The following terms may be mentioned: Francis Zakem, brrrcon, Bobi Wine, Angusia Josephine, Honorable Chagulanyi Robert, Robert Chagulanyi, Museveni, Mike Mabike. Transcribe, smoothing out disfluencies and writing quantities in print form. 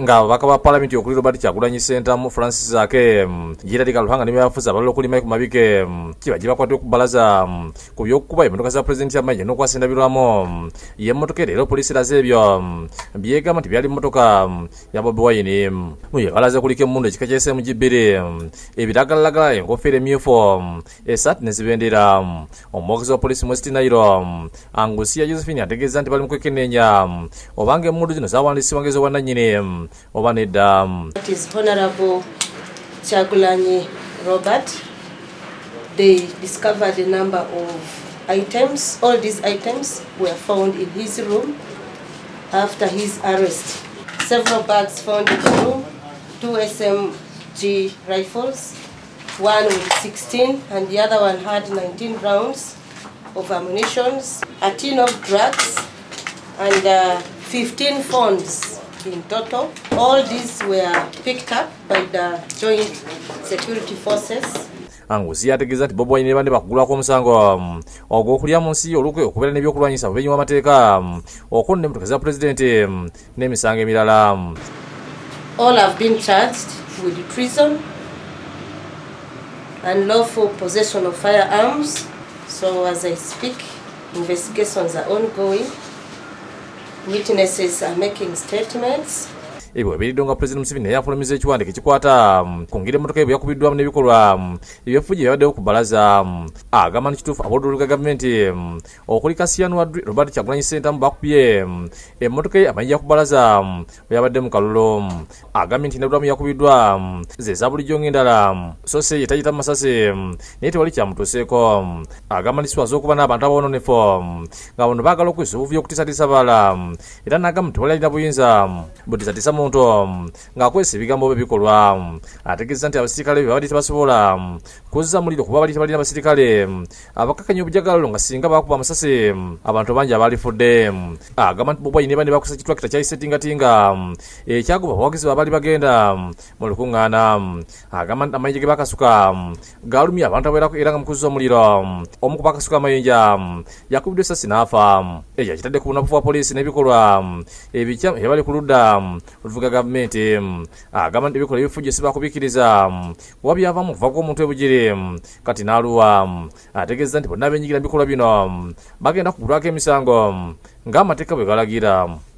nga bakaba parliament yokuli Robert Chagulanyi Center mu Francis Zakem yira likaluhanga nimebafuza balolo kuli Mike Mabike kibajiba kwa tukubalaza ku byokuba imotoka za president ya manje nokwa sendabirwamo ye motoka lero police lazebyo byega mati byali motoka ya Bobi Wine muye balaza kulike munde kikachese mujibire ebidagalaga engofere myofo esat nezibendera omukozi wa police mwestinairo Angusia Josephine ategeza nti bali mukwekenenya obange mundu zino zawandisi wangezo wananyine obaneda. It is Honorable Chagulanyi Robert. They discovered a number of items. All these items were found in his room after his arrest. Several bags found in the room, 2 SMG rifles, one with 16 and the other one had 19 rounds of ammunition, a tin of drugs and 15 phones in total. All these were picked up by the joint security forces. Angusia ategeza ati Bobi Wine bande bakugula ko musango ogwo kulya munsi olukwe okubera ne byokulwanyisa obenyi wa mateka okonne mutukaza president ne misango emirala. All have been charged with treason and lawful possession of firearms. So as I speak, investigations are ongoing. Witnesses are making statements. Ibo ebidonga president Museveni yafulumiza ekiwandike kikwata kungire motoka ebyo yakubidwa mu bikolwa ebyefuji yabadde okubalaza agama n'ekituufu aboduluka government okulikasiyanu wa Robert Chagulanyi Center mbakubye motoka abanja kubalaza yabadde mu kalulu agamenti n'edramu yakubidwa zezabulijjo ng'endala sose yetayita masase nete wali kyamutoseeko agama liswazo okuba n'abantu abawononefo nga bono baagala okwesobuvuyo okutiisatiisa bala era n'agamu tebalina buyinza butiisatiisa nga kwesi bigambo bebikolwa ategeza nti abasirikale babadde tebasobola kuzza muliro kuba bali tebalina abasirikale abakakanya obujagalo nga singa bakuba amasasi abantu bangi abalifudde agamba nti Bobi Wine bane bakusa kitwakita kyayisetingatinga ekyagoba abawagizi baabali bagenda mu lukuŋŋaana agamba nti amayinja ge bakasuka gaalumya abantu abawerako era nga mukuzza omuliro omu ku bakasuka amayinja yakubiddwa essasi n'afa ekyo kitadde ku bunafu bwa poliisi n'ebikolwa ebikyamu ebibali ku ludda oluvuga government agamba ebikola ebifujo sibakubikiriza wabyavamu kuva kw'omuntu ebugire kati n'aluwa ategeeza nti bonna abenyigira bikola bino bagenda kugulwako emisango ng'amateeka bwe galagira.